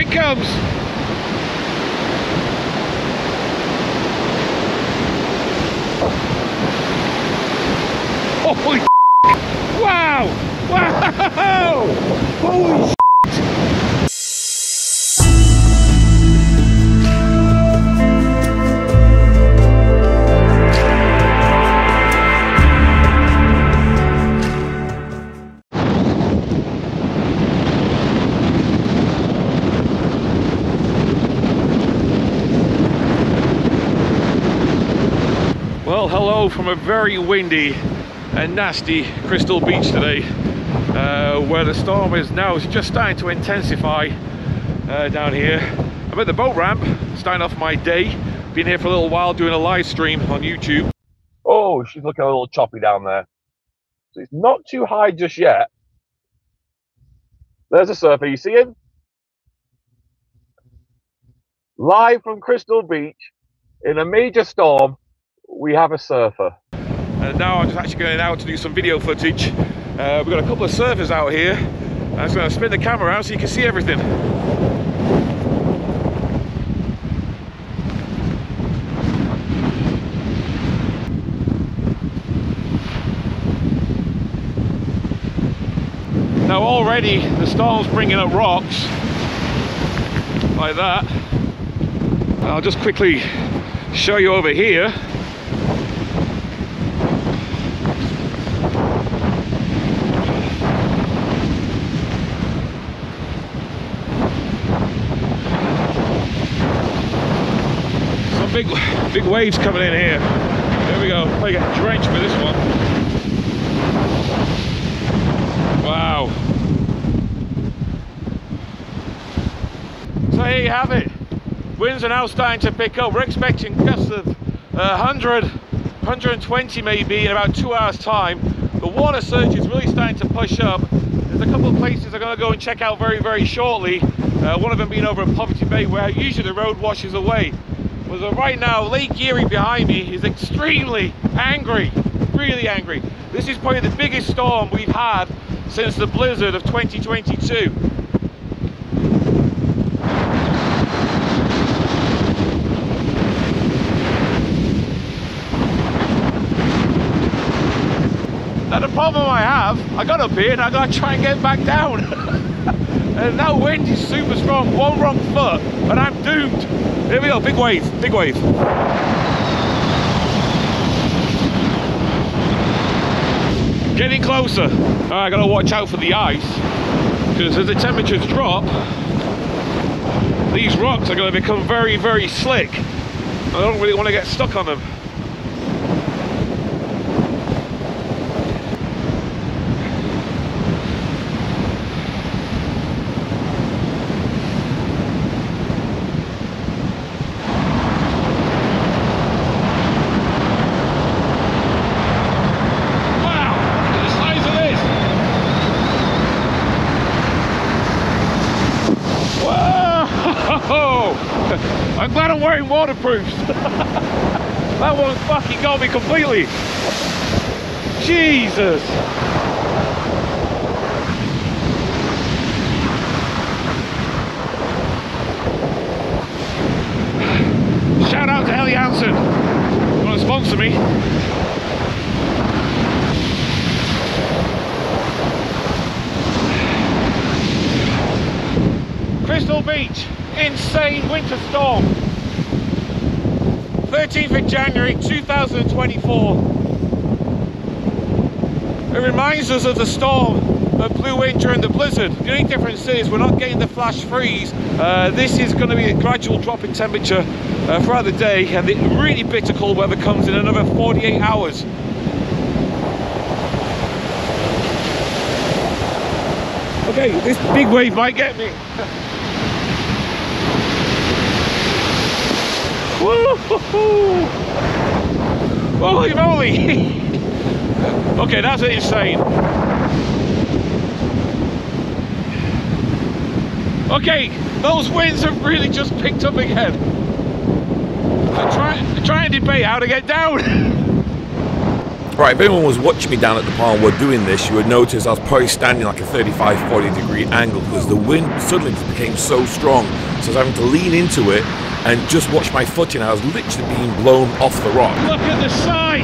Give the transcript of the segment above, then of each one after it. it comes. Holy wow! Wow! Holy shit! Well, hello from a very windy and nasty Crystal Beach today, where the storm is now. It's just starting to intensify down here. I'm at the boat ramp, starting off my day. Been here for a little while doing a live stream on YouTube. Oh, she's looking a little choppy down there. So it's not too high just yet. There's a surfer, you see him? Live from Crystal Beach in a major storm. We have a surfer. And now I'm just actually going out to do some video footage. We've got a couple of surfers out here. I'm just going to spin the camera out so you can see everything. Now already the storm's bringing up rocks like that. And I'll just quickly show you over here. Big waves coming in here. There we go. Probably get drenched with this one. Wow. So here you have it. Winds are now starting to pick up. We're expecting gusts of 100, 120 maybe in about 2 hours' time. The water surge is really starting to push up. There's a couple of places I'm going to go and check out very, very shortly. One of them being over at Poverty Bay, where usually the road washes away. Well, right now, Lake Erie behind me is extremely angry, really angry. This is probably the biggest storm we've had since the blizzard of 2022. Now the problem I have, I got up here and I gotta try and get back down. And that wind is super strong, one wrong foot, and I'm doomed. Here we go, big wave, big wave. Getting closer. All right, I gotta watch out for the ice, because as the temperatures drop, these rocks are gonna become very, very slick. I don't really wanna get stuck on them. I'm glad I'm wearing waterproofs. That one fucking got me completely. Jesus. Shout out to Helly Hansen. You want to sponsor me? Crystal Beach. Insane winter storm. 13th of January 2024. It reminds us of the storm that blew in during the blizzard. The only difference is we're not getting the flash freeze. This is going to be a gradual drop in temperature throughout the day, and the really bitter cold weather comes in another 48 hours. Okay, this big wave might get me. Woo-hoo-hoo. Holy moly! Okay, that's insane. Okay, those winds have really just picked up again. I'm trying to debate how to get down. bright. If anyone was watching me down at the pond while doing this, you would notice I was probably standing like a 35-40 degree angle because the wind suddenly just became so strong. So I was having to lean into it and just watch my footing. I was literally being blown off the rock. Look at the size!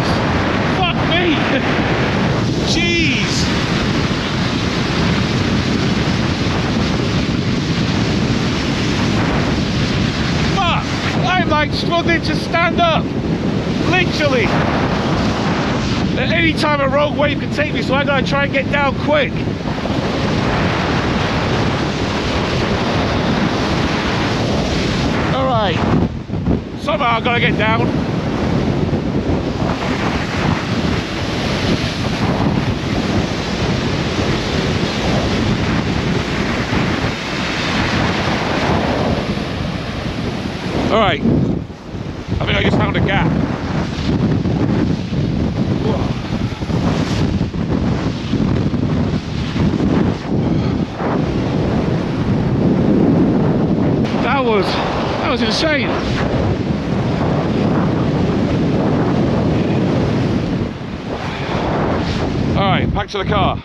Fuck me! Jeez! Fuck! I'm like struggling to stand up! Literally! At any time a rogue wave can take me, so I gotta try and get down quick. Alright. Somehow I gotta get down. Alright. I think I just found a gap. That was insane. All right, back to the car.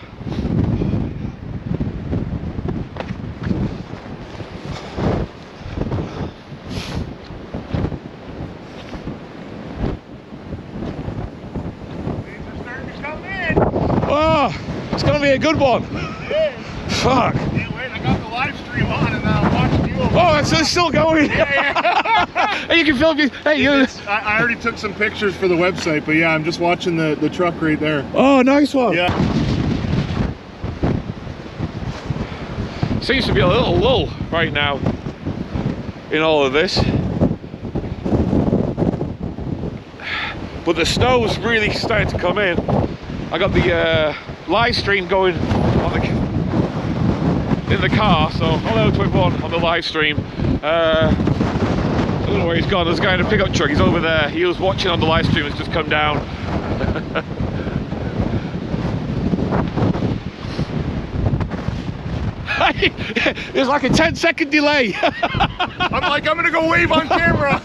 Starting to come in. Oh, it's gonna be a good one. It is. Fuck. Can't wait. I got the live stream on and now. Oh, it's still going. Yeah. Hey, you can film. Hey, I already took some pictures for the website, but yeah, I'm just watching the truck right there. Oh, nice one. Yeah. Seems to be a little lull right now in all of this, but the snow's really starting to come in. I got the live stream going on the. In the car, so hello to everyone on the live stream. I don't know where he's gone. There's a guy in a pickup truck, he's over there. He was watching on the live stream, he's just come down. There's like a 10-second delay. I'm like, I'm gonna go wave on camera.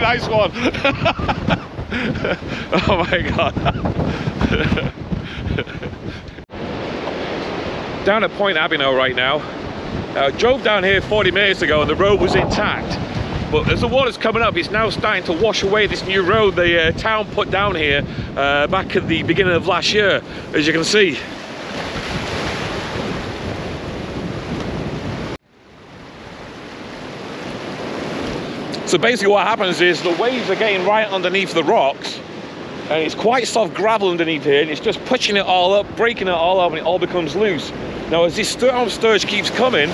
Nice one. Oh my god. Down at Point Abino right now. Drove down here 40 minutes ago and the road was intact, but as the water's coming up, it's now starting to wash away this new road the town put down here back at the beginning of last year, as you can see. So basically what happens is the waves are getting right underneath the rocks. And it's quite soft gravel underneath here, and it's just pushing it all up, breaking it all up, and it all becomes loose. Now, as this storm surge keeps coming,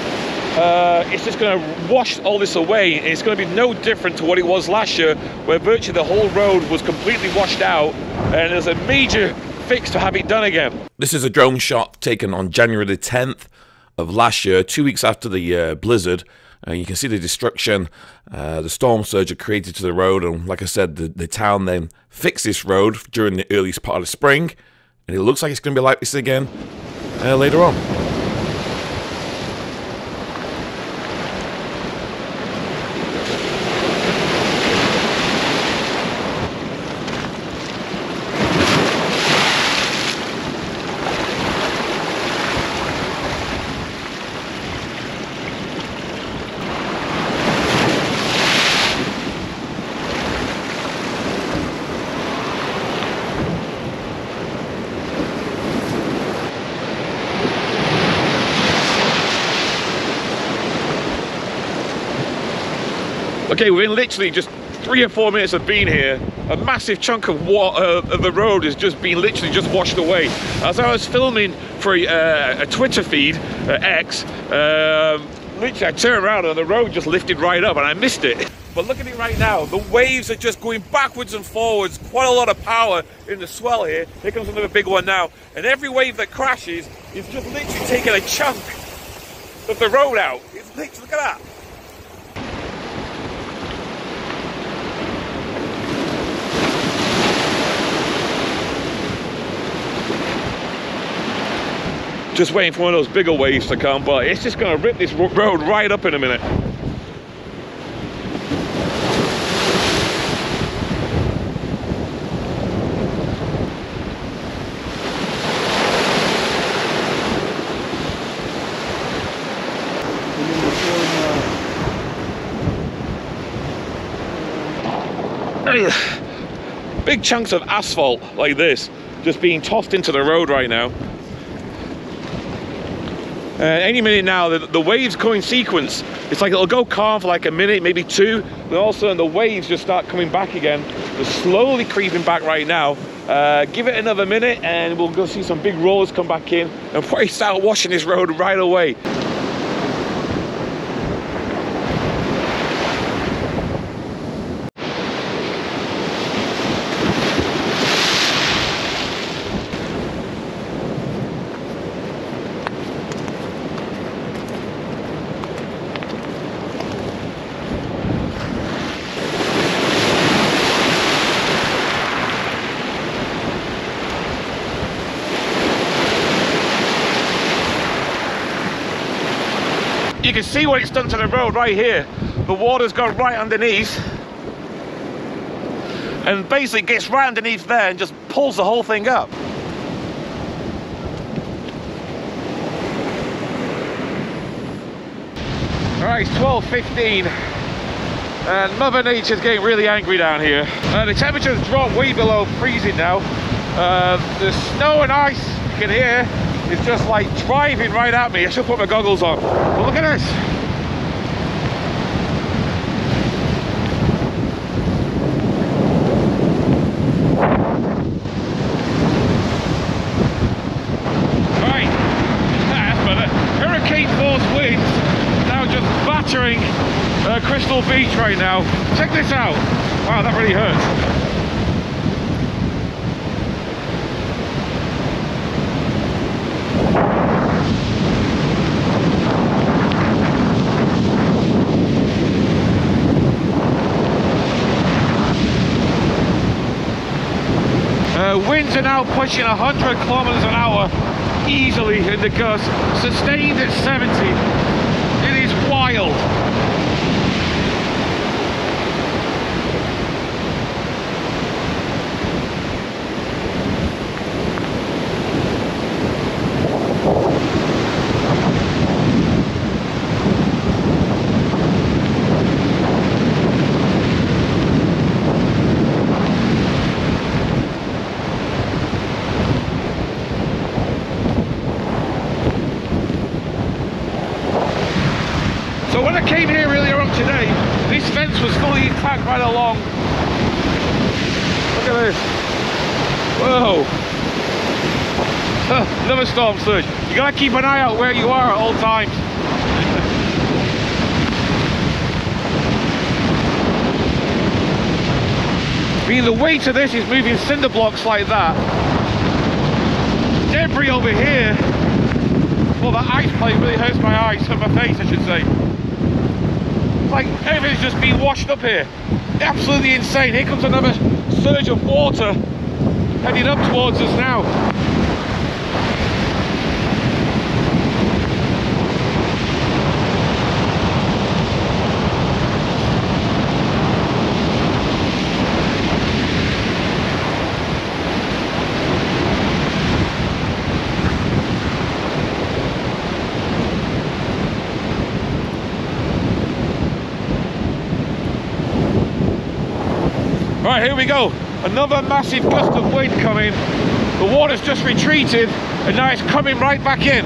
it's just going to wash all this away, and it's going to be no different to what it was last year, where virtually the whole road was completely washed out, and there's a major fix to have it done again. This is a drone shot taken on January the 10th of last year, 2 weeks after the blizzard. You can see the destruction the storm surge had created to the road, and like I said, the town then fixed this road during the earliest part of spring, and it looks like it's going to be like this again later on. Okay, within literally just 3 or 4 minutes of being here, a massive chunk of water of the road has just been literally just washed away. As I was filming for a Twitter feed, X, literally I turned around and the road just lifted right up and I missed it. But look at it right now, the waves are just going backwards and forwards, quite a lot of power in the swell here. Here comes another big one now, and every wave that crashes is just literally taking a chunk of the road out. It's literally, look at that. Just waiting for one of those bigger waves to come, but it's just going to rip this road right up in a minute. big chunks of asphalt like this just being tossed into the road right now. Any minute now, the waves come in sequence. It's like it'll go calm for like a minute, maybe two, and all of a sudden the waves just start coming back again. They're slowly creeping back right now. Give it another minute and we'll go see some big rollers come back in and probably start washing this road right away. You can see what it's done to the road right here. The water's gone right underneath and basically gets right underneath there and just pulls the whole thing up. All right, it's 12:15 and Mother Nature's getting really angry down here. The temperature's dropped way below freezing now. The snow and ice you can hear. It's just like driving right at me. I should put my goggles on. But look at this. Right, that's better. Hurricane force winds now just battering Crystal Beach right now. Check this out. Wow, that really hurts. Winds are now pushing 100 kilometers an hour easily in the gust, sustained at 70. It is wild. Right along. Look at this. Whoa. Another storm surge. You gotta keep an eye out where you are at all times. I mean, the weight of this is moving cinder blocks like that. Debris over here. Well, that ice plate really hurts my eyes and my face, I should say. Like everything's just been washed up here. Absolutely insane. Here comes another surge of water heading up towards us now. Right, here we go. Another massive gust of wind coming. The water's just retreated and now it's coming right back in.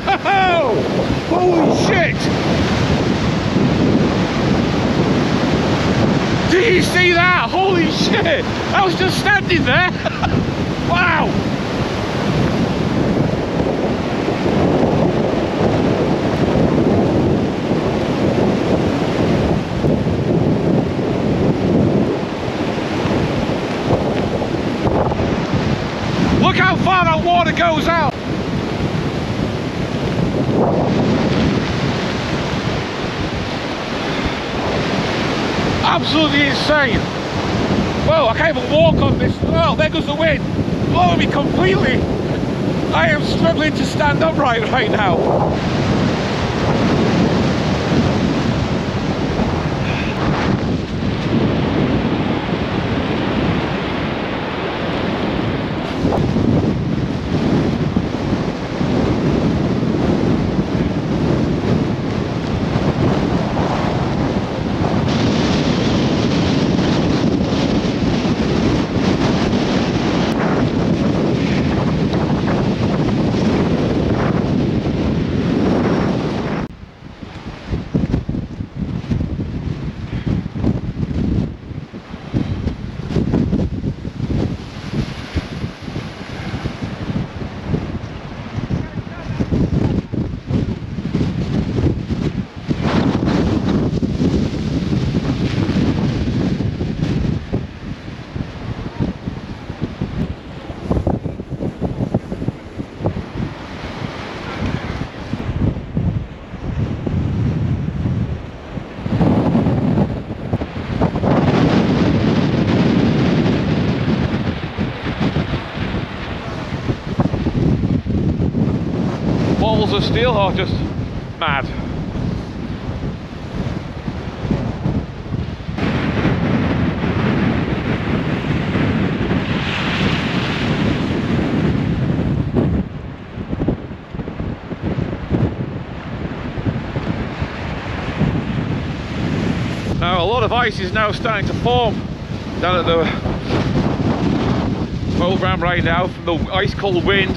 Whoa! Holy shit! Did you see that? Holy shit! I was just standing there! Wow! Look how far that water goes out! Absolutely insane. Whoa, I can't even walk on this. Oh, there goes the wind. Blowing me completely. I am struggling to stand upright right now. Of steel are just mad. Now a lot of ice is now starting to form down at the program right now from the ice cold wind.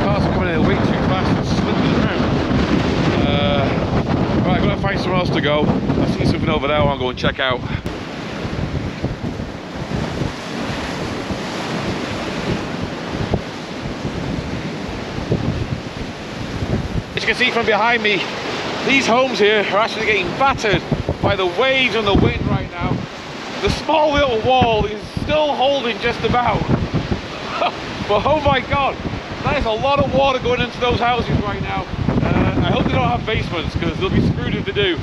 Cars are coming in way too fast and slipping around. Right, I'm going to find somewhere else to go. I see something over there I want to go and check out. As you can see from behind me, these homes here are actually getting battered by the waves and the wind right now. The small little wall is still holding just about. But oh my god! That is a lot of water going into those houses right now. I hope they don't have basements because they'll be screwed if they do.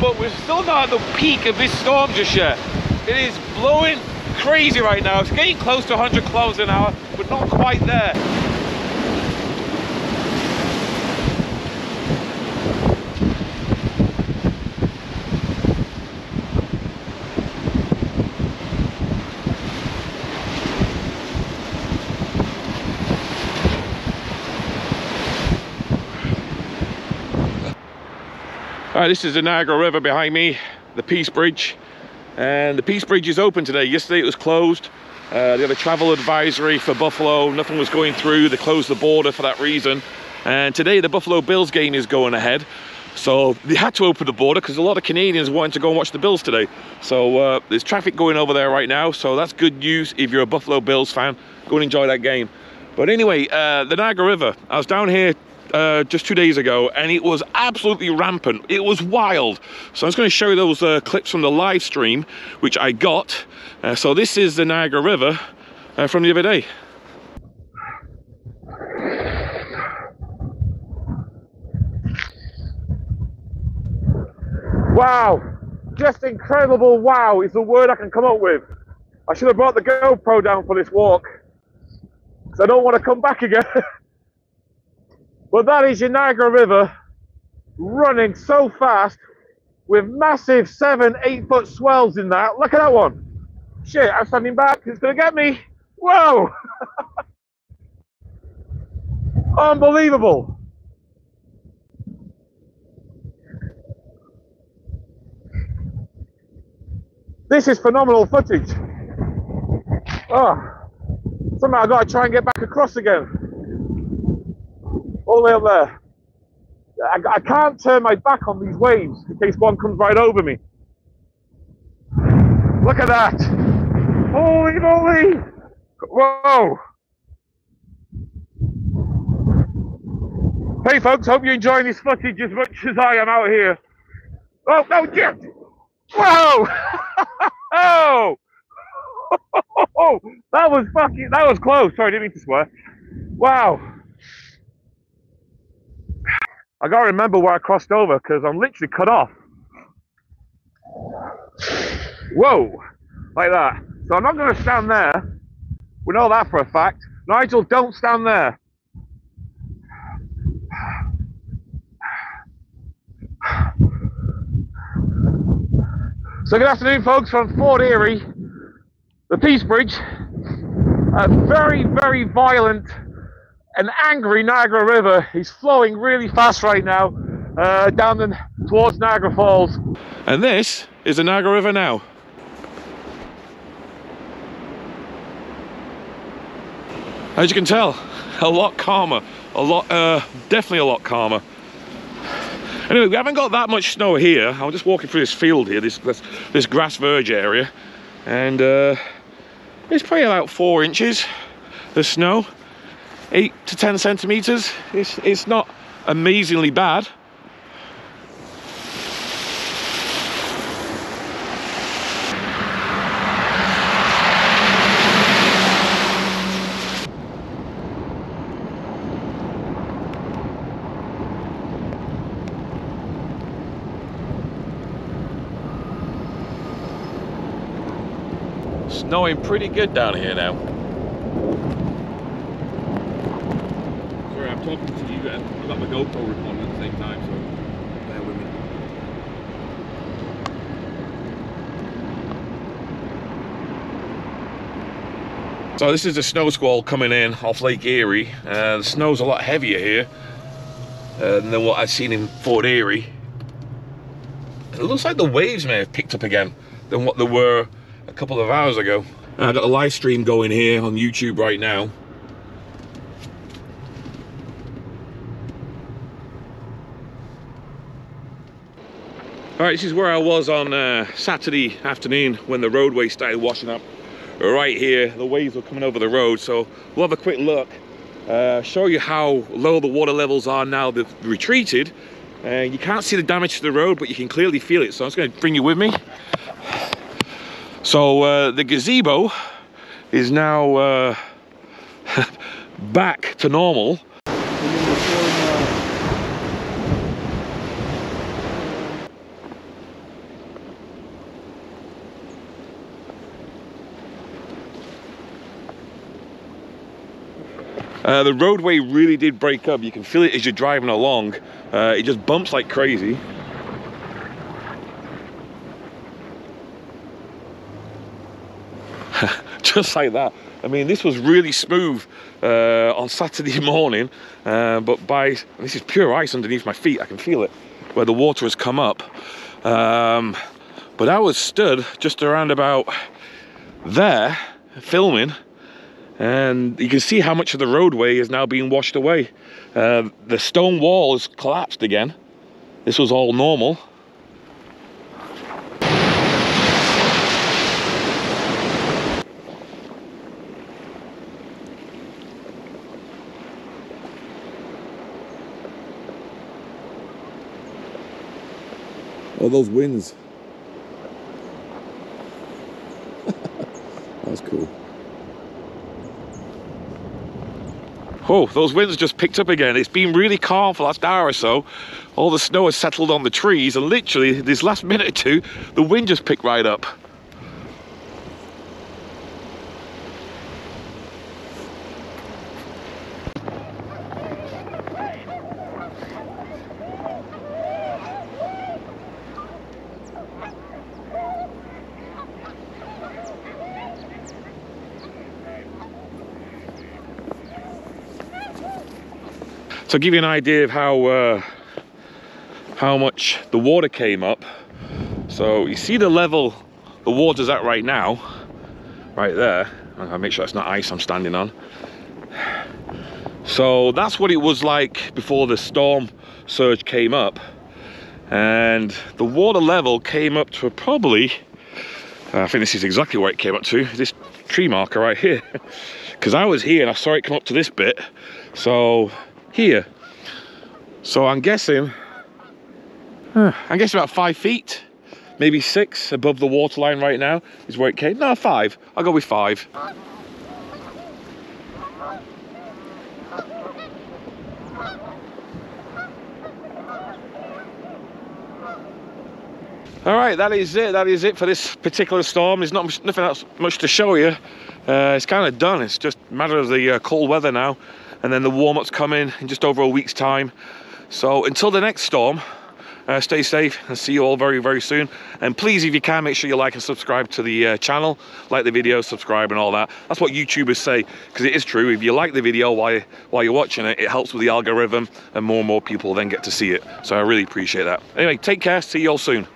But we're still not at the peak of this storm just yet. It is blowing crazy right now. It's getting close to 100 kilometers an hour, but not quite there. All right, this is the Niagara River behind me, the Peace Bridge. And the Peace Bridge is open today. Yesterday it was closed. They had a travel advisory for Buffalo. Nothing was going through. They closed the border for that reason. And today the Buffalo Bills game is going ahead. So they had to open the border because a lot of Canadians wanted to go and watch the Bills today. So there's traffic going over there right now. So that's good news if you're a Buffalo Bills fan. Go and enjoy that game. But anyway, the Niagara River. I was down here just 2 days ago and it was absolutely rampant. It was wild. So I was going to show you those clips from the live stream which I got. So this is the Niagara River from the other day. Wow, just incredible. Wow is the word I can come up with. I should have brought the GoPro down for this walk because I don't want to come back again. But that is your Niagara River running so fast with massive 7-8 foot swells in that. Look at that one. Shit, I'm standing back. It's going to get me. Whoa. Unbelievable. This is phenomenal footage. Oh, somehow I've got to try and get back across again. all the way up there. I can't turn my back on these waves in case one comes right over me. Look at that. Holy moly. Whoa. Hey folks, hope you're enjoying this footage as much as I am out here. Oh, no, get! Whoa! Oh! That was fucking, that was close. Sorry, I didn't mean to swear. Wow. I gotta remember where I crossed over because I'm literally cut off. Whoa! Like that. So I'm not gonna stand there. We know that for a fact. Nigel, don't stand there. So good afternoon folks from Fort Erie, the Peace Bridge, a very, very violent and angry Niagara River is flowing really fast right now down towards Niagara Falls. And this is the Niagara River now. As you can tell, a lot calmer, a lot, definitely a lot calmer. Anyway, we haven't got that much snow here. I'm just walking through this field here, this grass verge area, and it's probably about 4 inches. The snow, 8 to 10 centimeters. It's not amazingly bad. Snowing pretty good down here now. Sorry, I'm talking to you and I've got my GoPro recording at the same time, so bear with me. So this is the snow squall coming in off Lake Erie. The snow's a lot heavier here than what I've seen in Fort Erie. It looks like the waves may have picked up again than what they were a couple of hours ago. I've got a live stream going here on YouTube right now. All right, this is where I was on Saturday afternoon when the roadway started washing up. Right here, the waves were coming over the road, so we'll have a quick look, show you how low the water levels are now they've retreated. You can't see the damage to the road, but you can clearly feel it, so I'm just gonna bring you with me. So the gazebo is now back to normal. The roadway really did break up. You can feel it as you're driving along. It just bumps like crazy. Just like that. I mean, this was really smooth on Saturday morning, but this is pure ice underneath my feet. I can feel it where the water has come up. But I was stood just around about there filming, and you can see how much of the roadway is now being washed away. The stone wall has collapsed again. This was all normal. Oh, those winds. That's cool. Oh, those winds just picked up again. It's been really calm for the last hour or so. All the snow has settled on the trees, and literally this last minute or two, the wind just picked right up. So I'll give you an idea of how much the water came up. So you see the level the water's at right now, right there. I'll make sure it's not ice I'm standing on. So that's what it was like before the storm surge came up, and the water level came up to probably, I think this is exactly where it came up to, this tree marker right here, because I was here and I saw it come up to this bit, so here. So I'm guessing, about 5 feet, maybe 6 above the waterline right now is where it came. No, 5. I'll go with 5. All right, that is it for this particular storm. There's nothing else much to show you. It's kind of done. It's just a matter of the cold weather now, and then the warm-up's coming in just over a week's time. So until the next storm, stay safe and see you all very, very soon. And please, if you can, make sure you like and subscribe to the channel. Like the video, subscribe and all that. That's what YouTubers say, because it is true. If you like the video while you're watching it, it helps with the algorithm and more people then get to see it. So I really appreciate that. Anyway, take care. See you all soon.